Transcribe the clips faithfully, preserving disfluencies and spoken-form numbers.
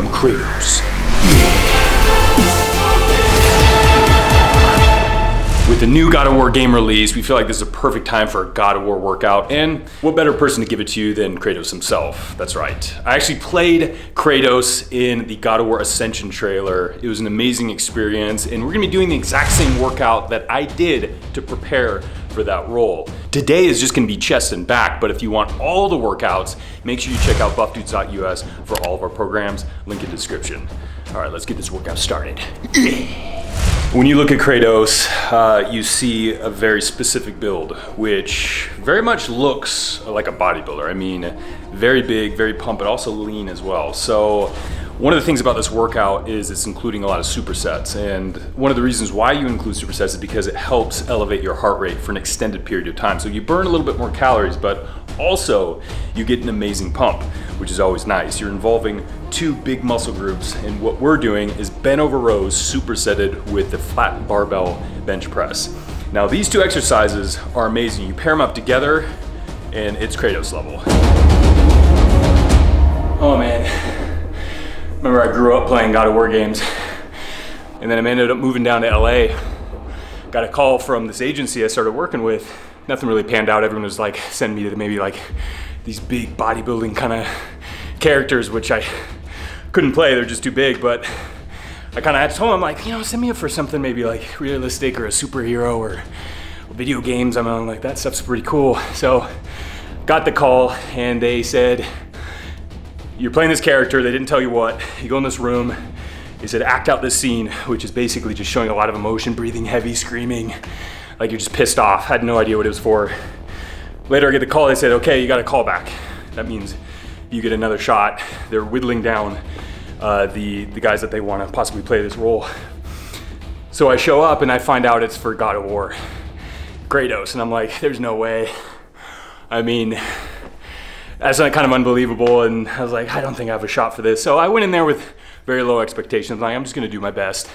become Kratos. With the new God of War game release, we feel like this is a perfect time for a God of War workout, and what better person to give it to you than Kratos himself? That's right. I actually played Kratos in the God of War Ascension trailer. It was an amazing experience, and we're gonna be doing the exact same workout that I did to prepare for that role. Today is just gonna be chest and back, but if you want all the workouts, make sure you check out buff dudes dot U S for all of our programs. Link in the description. All right, let's get this workout started. When you look at Kratos, uh, you see a very specific build, which very much looks like a bodybuilder. I mean, very big, very pumped, but also lean as well. So one of the things about this workout is it's including a lot of supersets. And one of the reasons why you include supersets is because it helps elevate your heart rate for an extended period of time. So you burn a little bit more calories, but also you get an amazing pump, which is always nice. You're involving two big muscle groups, and what we're doing is bent over rows supersetted with the flat barbell bench press. Now these two exercises are amazing. You pair them up together and it's Kratos level. Oh man, remember I grew up playing God of War games, and then I ended up moving down to L A. Got a call from this agency I started working with. Nothing really panned out. Everyone was like, send me to maybe like these big bodybuilding kind of characters, which I couldn't play, they're just too big. But I kind of told him, I'm like, you know, send me up for something maybe like realistic or a superhero or video games. I'm like, that stuff's pretty cool. So got the call and they said, you're playing this character. They didn't tell you what. You go in this room. They said, act out this scene, which is basically just showing a lot of emotion, breathing heavy, screaming, like you're just pissed off. I had no idea what it was for. Later I get the call, they said, okay, you got a call back. That means you get another shot. They're whittling down uh, the, the guys that they want to possibly play this role. So I show up and I find out it's for God of War, Kratos, and I'm like, there's no way. I mean, that's kind of unbelievable, and I was like, I don't think I have a shot for this. So I went in there with very low expectations, like I'm just gonna do my best.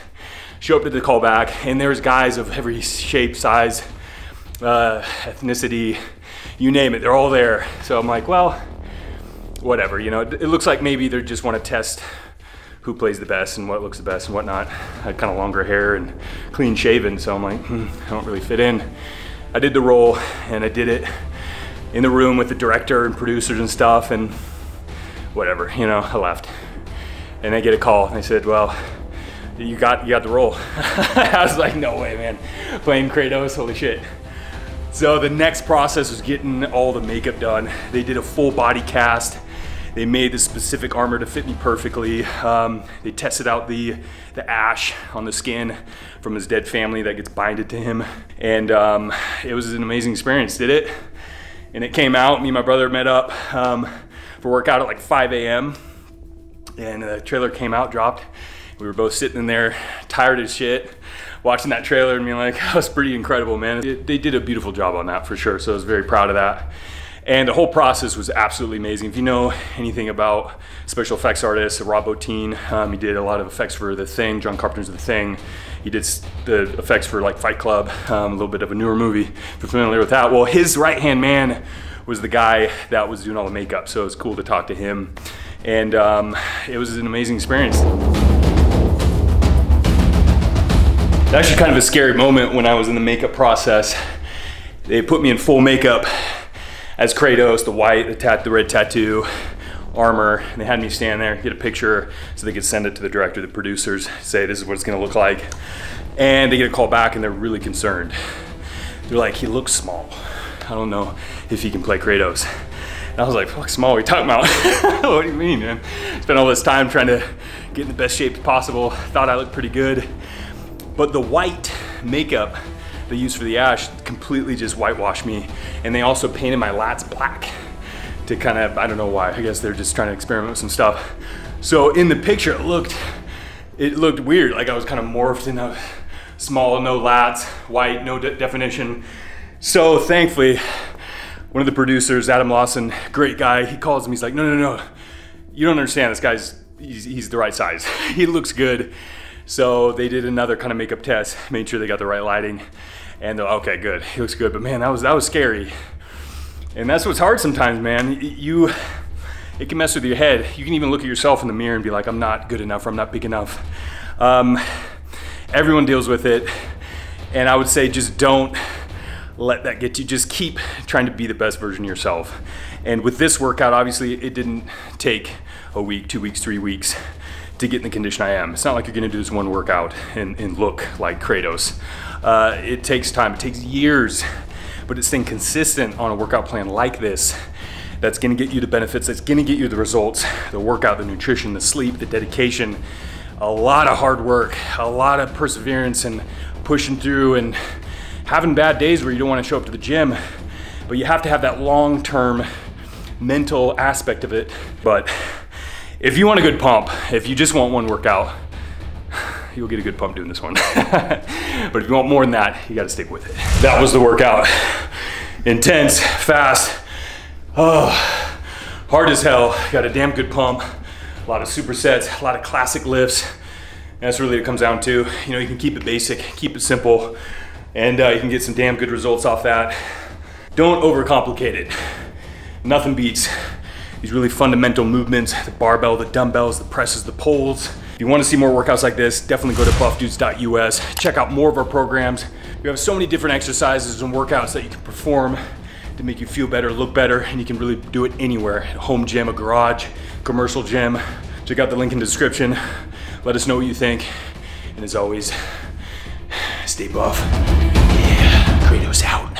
Show up to the callback, and there's guys of every shape, size, uh, ethnicity, you name it, they're all there. So I'm like, well, whatever, you know, it, it looks like maybe they just wanna test who plays the best and what looks the best and whatnot. I had kind of longer hair and clean shaven, so I'm like, hmm, I don't really fit in. I did the role, and I did it in the room with the director and producers and stuff, and whatever, you know, I left. And I get a call, and they said, well, You got, you got the role. I was like, no way, man. Playing Kratos, holy shit. So the next process was getting all the makeup done. They did a full body cast. They made the specific armor to fit me perfectly. Um, they tested out the, the ash on the skin from his dead family that gets binded to him. And um, it was an amazing experience, did it? And it came out, me and my brother met up um, for workout at like five A M And the trailer came out, dropped. We were both sitting in there, tired as shit, watching that trailer and being like, that was pretty incredible, man. It, they did a beautiful job on that for sure, so I was very proud of that. And the whole process was absolutely amazing. If you know anything about special effects artist Rob Bottin, um, he did a lot of effects for The Thing, John Carpenter's The Thing. He did the effects for like Fight Club, um, a little bit of a newer movie, if you're familiar with that. Well, his right-hand man was the guy that was doing all the makeup, so it was cool to talk to him. And um, it was an amazing experience. That's actually kind of a scary moment when I was in the makeup process. They put me in full makeup as Kratos, the white, the, tat the red tattoo, armor, and they had me stand there, get a picture so they could send it to the director, the producers, say this is what it's gonna look like. And they get a call back and they're really concerned. They're like, he looks small. I don't know if he can play Kratos. And I was like, fuck small, what are you talking about? What do you mean, man? Spent all this time trying to get in the best shape possible, thought I looked pretty good. But the white makeup they used for the ash completely just whitewashed me. And they also painted my lats black to kind of, I don't know why, I guess they're just trying to experiment with some stuff. So in the picture, it looked, it looked weird. Like I was kind of morphed in a small, no lats, white, no de definition. So thankfully, one of the producers, Adam Lawson, great guy, he calls me, he's like, no, no, no, you don't understand, this guy's, he's, he's the right size. He looks good. So they did another kind of makeup test, made sure they got the right lighting, and they're okay, good, he looks good. But man, that was that was scary, and that's what's hard sometimes, man. You It can mess with your head. You can even look at yourself in the mirror and be like, I'm not good enough, or I'm not big enough. Um, everyone deals with it. And I would say just don't let that get you. Just keep trying to be the best version of yourself. And with this workout, obviously it didn't take a week, two weeks, three weeks to get in the condition I am. It's not like you're gonna do this one workout and, and look like Kratos. Uh, it takes time, it takes years, but it's staying consistent on a workout plan like this that's gonna get you the benefits, that's gonna get you the results, the workout, the nutrition, the sleep, the dedication, a lot of hard work, a lot of perseverance and pushing through and having bad days where you don't wanna show up to the gym, but you have to have that long-term mental aspect of it. But if you want a good pump, if you just want one workout, you'll get a good pump doing this one. But if you want more than that, you gotta stick with it. That was the workout. Intense, fast, oh, hard as hell. Got a damn good pump, a lot of supersets, a lot of classic lifts. And that's really what it comes down to. You know, you can keep it basic, keep it simple, and uh, you can get some damn good results off that. Don't overcomplicate it. Nothing beats these really fundamental movements, the barbell, the dumbbells, the presses, the poles. If you want to see more workouts like this, definitely go to buff dudes dot U S. Check out more of our programs. We have so many different exercises and workouts that you can perform to make you feel better, look better, and you can really do it anywhere. At a home gym, a garage, commercial gym. Check out the link in the description. Let us know what you think. And as always, stay buff. Yeah, Kratos out.